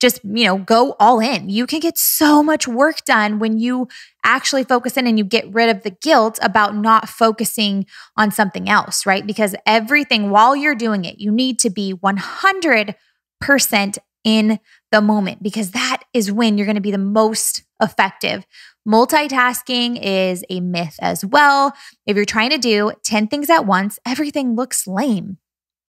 just, go all in. You can get so much work done when you actually focus in and you get rid of the guilt about not focusing on something else, right? Because everything while you're doing it, you need to be 100% in the moment, because that is when you're going to be the most effective. Multitasking is a myth as well. If you're trying to do 10 things at once, everything looks lame.